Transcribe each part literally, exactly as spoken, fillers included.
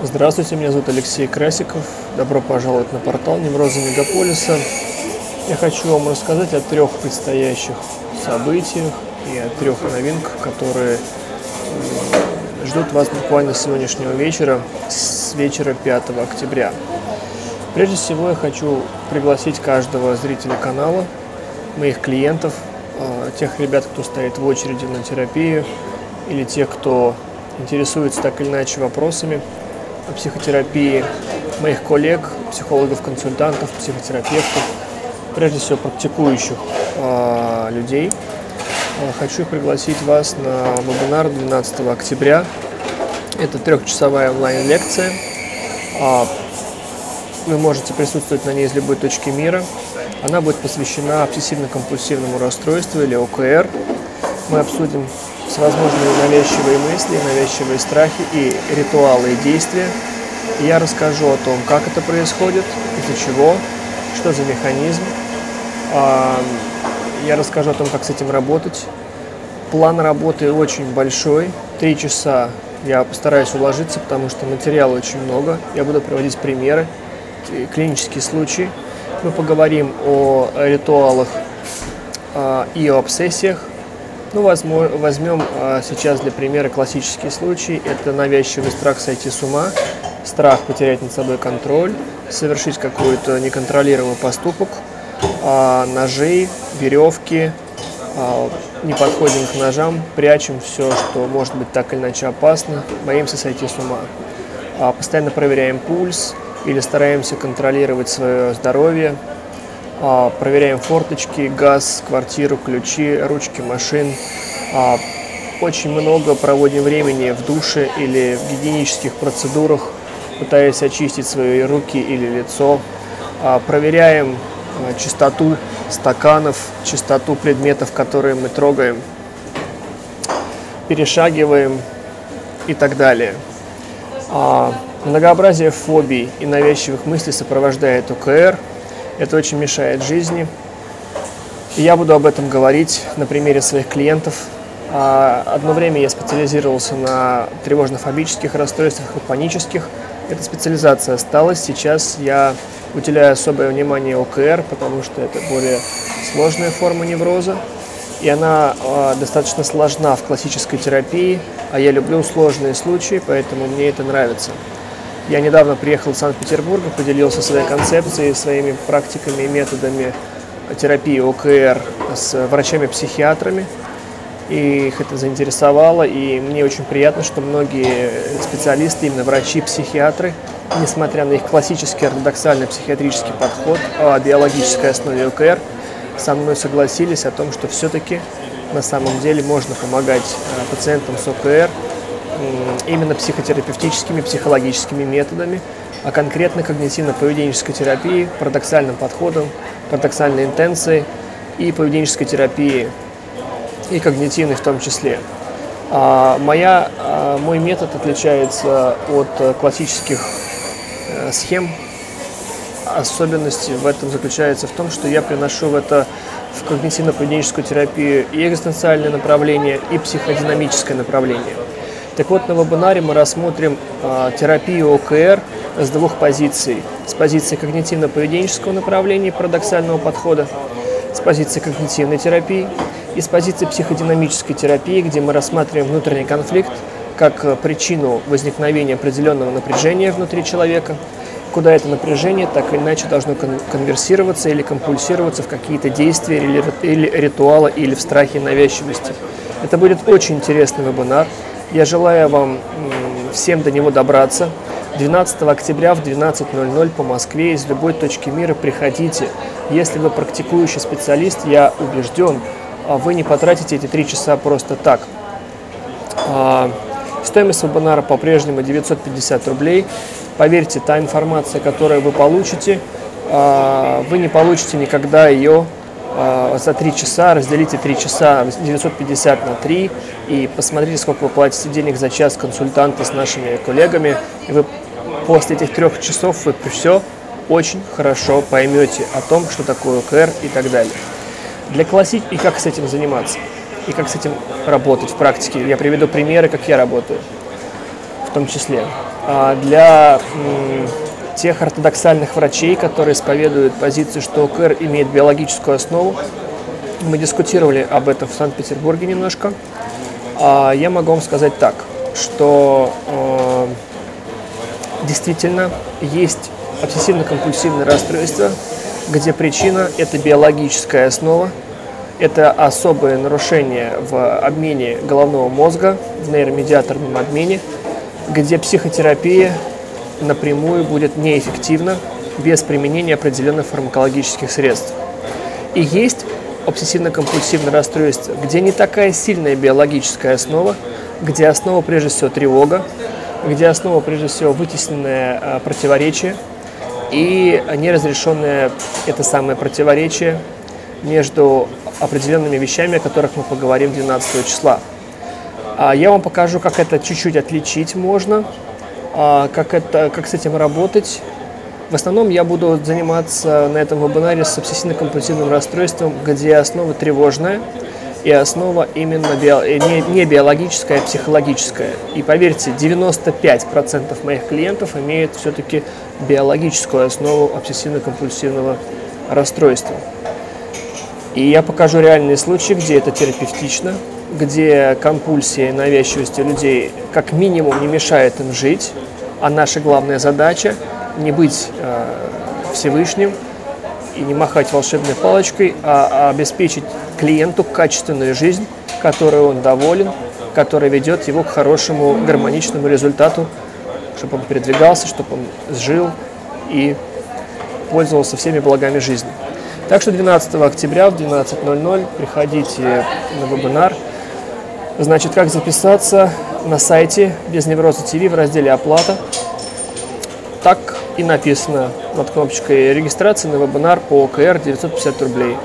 Здравствуйте, меня зовут Алексей Красиков. Добро пожаловать на портал Неврозы Мегаполиса. Я хочу вам рассказать о трех предстоящих событиях и о трех новинках, которые ждут вас буквально с сегодняшнего вечера, с вечера пятого октября. Прежде всего я хочу пригласить каждого зрителя канала, моих клиентов, тех ребят, кто стоит в очереди на терапию, или тех, кто интересуется так или иначе вопросами о психотерапии, моих коллег, психологов-консультантов, психотерапевтов, прежде всего практикующих э, людей. Хочу пригласить вас на вебинар двенадцатого октября. Это трехчасовая онлайн-лекция. Вы можете присутствовать на ней из любой точки мира. Она будет посвящена обсессивно-компульсивному расстройству, или О К Р. Мы обсудим всевозможные навязчивые мысли, навязчивые страхи и ритуалы и действия. Я расскажу о том, как это происходит, из-за чего, что за механизм. Я расскажу о том, как с этим работать. План работы очень большой. Три часа я постараюсь уложиться, потому что материала очень много. Я буду приводить примеры, клинические случаи. Мы поговорим о ритуалах и о обсессиях. Ну, возьмем сейчас для примера классические случаи. Это навязчивый страх сойти с ума, страх потерять над собой контроль, совершить какой-то неконтролируемый поступок, ножи, веревки, не подходим к ножам, прячем все, что может быть так или иначе опасно, боимся сойти с ума. Постоянно проверяем пульс или стараемся контролировать свое здоровье. Проверяем форточки, газ, квартиру, ключи, ручки машин. Очень много проводим времени в душе или в гигиенических процедурах, пытаясь очистить свои руки или лицо. Проверяем чистоту стаканов, чистоту предметов, которые мы трогаем, перешагиваем и так далее. Многообразие фобий и навязчивых мыслей сопровождает О К Р. Это очень мешает жизни. И я буду об этом говорить на примере своих клиентов. Одно время я специализировался на тревожно-фобических расстройствах и панических. Эта специализация осталась. Сейчас я уделяю особое внимание О К Р, потому что это более сложная форма невроза. И она достаточно сложна в классической терапии. А я люблю сложные случаи, поэтому мне это нравится. Я недавно приехал из Санкт-Петербурга, поделился своей концепцией, своими практиками и методами терапии О К Р с врачами-психиатрами. И их это заинтересовало, и мне очень приятно, что многие специалисты, именно врачи-психиатры, несмотря на их классический ортодоксальный психиатрический подход о биологической основе О К Р, со мной согласились о том, что все-таки на самом деле можно помогать пациентам с О К Р именно психотерапевтическими, психологическими методами, а конкретно когнитивно-поведенческой терапии, парадоксальным подходом, парадоксальной интенцией и поведенческой терапии, и когнитивной в том числе. А моя, а мой метод отличается от классических схем. Особенность в этом заключается в том, что я приношу в это в когнитивно-поведенческую терапию и экзистенциальное направление, и психодинамическое направление. Так вот, на вебинаре мы рассмотрим э, терапию О К Р с двух позиций. С позиции когнитивно-поведенческого направления, парадоксального подхода, с позиции когнитивной терапии и с позиции психодинамической терапии, где мы рассматриваем внутренний конфликт как причину возникновения определенного напряжения внутри человека, куда это напряжение так или иначе должно кон конверсироваться или компульсироваться в какие-то действия или, или ритуалы, или в страхе навязчивости. Это будет очень интересный вебинар. Я желаю вам всем до него добраться. двенадцатого октября в двенадцать ноль ноль по Москве из любой точки мира приходите. Если вы практикующий специалист, я убежден, вы не потратите эти три часа просто так. Стоимость вебинара по-прежнему девятьсот пятьдесят рублей. Поверьте, та информация, которую вы получите, вы не получите никогда ее за три часа. Разделите три часа, девятьсот пятьдесят на три, и посмотрите, сколько вы платите денег за час консультанта с нашими коллегами. И вы после этих трех часов вы все очень хорошо поймете о том, что такое О К Р и так далее. Для классики и как с этим заниматься, и как с этим работать в практике. Я приведу примеры, как я работаю. в том числе. Для тех ортодоксальных врачей, которые исповедуют позицию, что ОКР имеет биологическую основу, мы дискутировали об этом в Санкт-Петербурге немножко. Я могу вам сказать так, что действительно есть обсессивно-компульсивное расстройство, где причина – это биологическая основа, это особое нарушение в обмене головного мозга, в нейромедиаторном обмене, где психотерапия напрямую будет неэффективна без применения определенных фармакологических средств. И есть обсессивно-компульсивное расстройство, где не такая сильная биологическая основа, где основа прежде всего тревога, где основа прежде всего вытесненное противоречие и неразрешенное это самое противоречие между определенными вещами, о которых мы поговорим двенадцатого числа. Я вам покажу, как это чуть-чуть отличить можно, как, это, как с этим работать. В основном я буду заниматься на этом вебинаре с обсессивно-компульсивным расстройством, где основа тревожная и основа именно био... не, не биологическая, а психологическая. И поверьте, девяносто пять процентов моих клиентов имеют все-таки биологическую основу обсессивно-компульсивного расстройства. И я покажу реальные случаи, где это терапевтично, где компульсия и навязчивость людей как минимум не мешает им жить, а наша главная задача – не быть э, Всевышним и не махать волшебной палочкой, а обеспечить клиенту качественную жизнь, которой он доволен, которая ведет его к хорошему гармоничному результату, чтобы он передвигался, чтобы он жил и пользовался всеми благами жизни. Так что двенадцатого октября в двенадцать ноль-ноль приходите на вебинар. Значит, как записаться на сайте без невроза точка ти ви в разделе «Оплата». Так и написано над кнопочкой регистрации на вебинар по ОКР девятьсот пятьдесят рублей.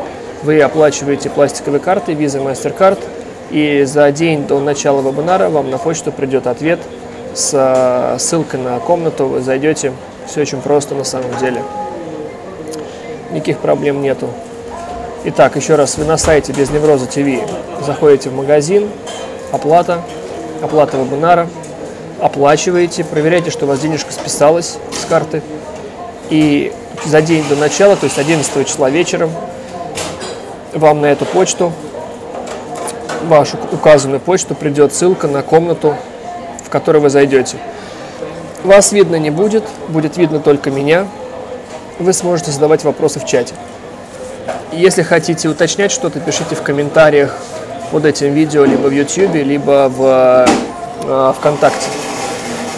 Вы оплачиваете пластиковой картой, виза, мастеркард, и за день до начала вебинара вам на почту придет ответ с ссылкой на комнату. Вы зайдете. Все очень просто на самом деле. Никаких проблем нету. Итак, еще раз, вы на сайте без невроза точка ти ви заходите в магазин, оплата, оплата вебинара, оплачиваете, проверяете, что у вас денежка списалась с карты. И за день до начала, то есть одиннадцатого числа вечером, вам на эту почту, вашу указанную почту, придет ссылка на комнату, в которую вы зайдете. Вас видно не будет, будет видно только меня. Вы сможете задавать вопросы в чате. Если хотите уточнять что-то, пишите в комментариях под этим видео, либо в YouTube, либо в э, ВКонтакте.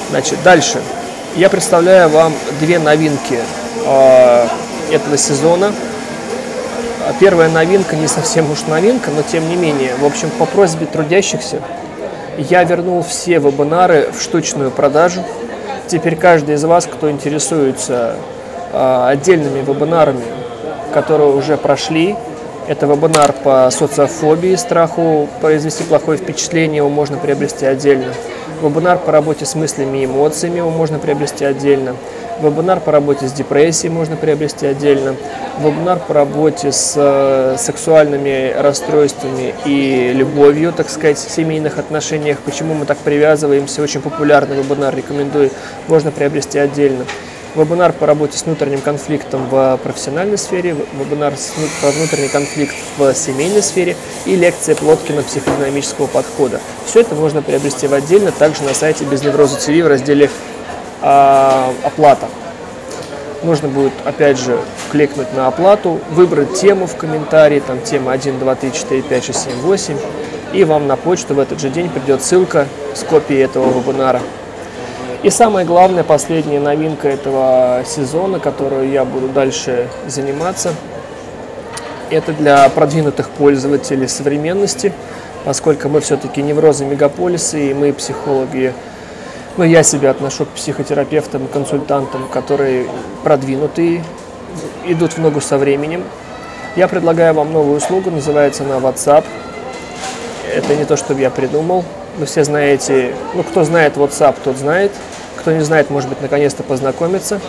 Значит, дальше. Я представляю вам две новинки э, этого сезона. Первая новинка, не совсем уж новинка, но тем не менее. В общем, по просьбе трудящихся я вернул все вебинары в штучную продажу. Теперь каждый из вас, кто интересуется отдельными вебинарами, которые уже прошли. Это вебинар по социофобии, страху произвести плохое впечатление, его можно приобрести отдельно. Вебинар по работе с мыслями и эмоциями, его можно приобрести отдельно. Вебинар по работе с депрессией можно приобрести отдельно. Вебинар по работе с сексуальными расстройствами и любовью, так сказать, в семейных отношениях, почему мы так привязываемся, очень популярный вебинар, рекомендую, можно приобрести отдельно. Вебинар по работе с внутренним конфликтом в профессиональной сфере, вебинар про внутренний конфликт в семейной сфере и лекция Плоткина психодинамического подхода. Все это можно приобрести в отдельно, также на сайте без невроза точка ти ви в разделе э, «Оплата». Нужно будет, опять же, кликнуть на оплату, выбрать тему в комментарии, там тема один, два, три, четыре, пять, шесть, семь, восемь, и вам на почту в этот же день придет ссылка с копией этого вебинара. И самая главная, последняя новинка этого сезона, которую я буду дальше заниматься, это для продвинутых пользователей современности, поскольку мы все-таки неврозы мегаполиса, и мы психологи, ну, я себя отношу к психотерапевтам, консультантам, которые продвинутые, идут в ногу со временем. Я предлагаю вам новую услугу, называется она WhatsApp. Это не то, что я придумал. Вы все знаете, ну, кто знает WhatsApp, тот знает. Кто не знает, может быть, наконец-то познакомится.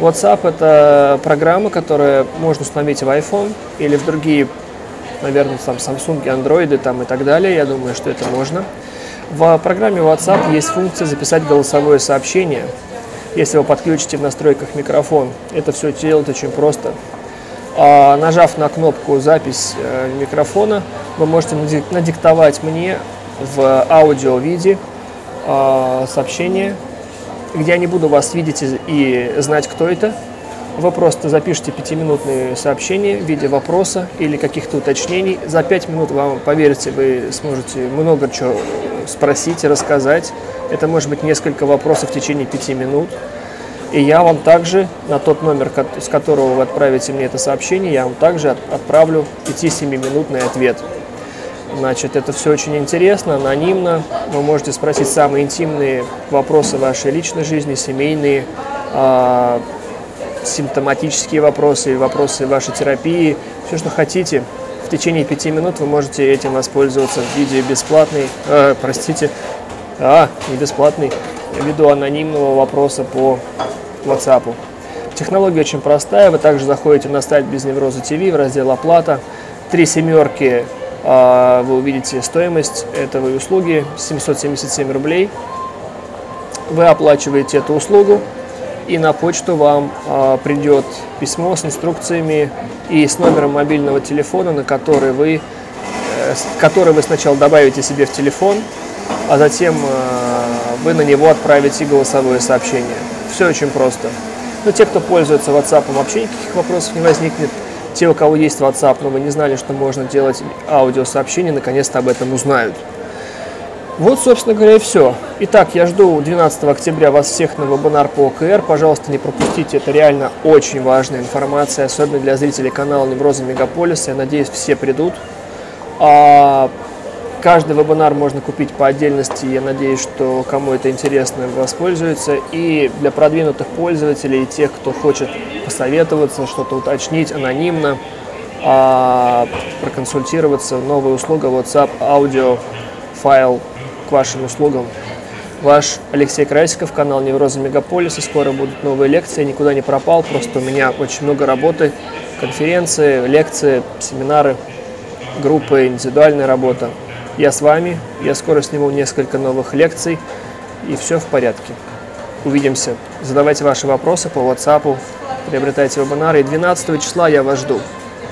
WhatsApp – это программа, которую можно установить в iPhone или в другие, наверное, там Samsung, Android там, и так далее. Я думаю, что это можно. В программе WhatsApp есть функция «Записать голосовое сообщение». Если вы подключите в настройках микрофон, это все делать очень просто. Нажав на кнопку «Запись микрофона», вы можете надиктовать мне в аудио виде сообщение, где я не буду вас видеть и знать, кто это. Вы просто запишите пятиминутные сообщения в виде вопроса или каких-то уточнений. За пять минут вам, поверьте, вы сможете много чего спросить и рассказать. Это может быть несколько вопросов в течение пяти минут. И я вам также на тот номер, с которого вы отправите мне это сообщение, я вам также отправлю пяти-семиминутный ответ. Значит, это все очень интересно, анонимно. Вы можете спросить самые интимные вопросы вашей личной жизни, семейные, э, симптоматические вопросы, вопросы вашей терапии. Все, что хотите, в течение пяти минут вы можете этим воспользоваться в виде бесплатной, э, простите, а, не бесплатной, в виду анонимного вопроса по WhatsApp. Технология очень простая. Вы также заходите на сайт без невроза точка ти ви в раздел «Оплата». Три семерки. Вы увидите стоимость этой услуги семьсот семьдесят семь рублей. Вы оплачиваете эту услугу, и на почту вам придет письмо с инструкциями и с номером мобильного телефона, на который вы, который вы сначала добавите себе в телефон, а затем вы на него отправите голосовое сообщение. Все очень просто. Но те, кто пользуется WhatsApp, вообще никаких вопросов не возникнет. Те, у кого есть WhatsApp, но вы не знали, что можно делать аудиосообщения, наконец-то об этом узнают. Вот, собственно говоря, и все. Итак, я жду двенадцатого октября вас всех на вебинар по о ка эр. Пожалуйста, не пропустите, это реально очень важная информация, особенно для зрителей канала «Неврозы Мегаполиса». Я надеюсь, все придут. А каждый вебинар можно купить по отдельности. Я надеюсь, что кому это интересно, воспользуется. И для продвинутых пользователей, и тех, кто хочет посоветоваться, что-то уточнить анонимно, а, проконсультироваться. Новая услуга WhatsApp, аудио, файл к вашим услугам. Ваш Алексей Красиков, канал «Неврозы Мегаполиса». Скоро будут новые лекции. Я никуда не пропал, просто у меня очень много работы. Конференции, лекции, семинары, группы, индивидуальная работа. Я с вами. Я скоро сниму несколько новых лекций. И все в порядке. Увидимся. Задавайте ваши вопросы по WhatsApp. Приобретайте вебинары. И двенадцатого числа я вас жду.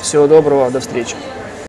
Всего доброго, до встречи.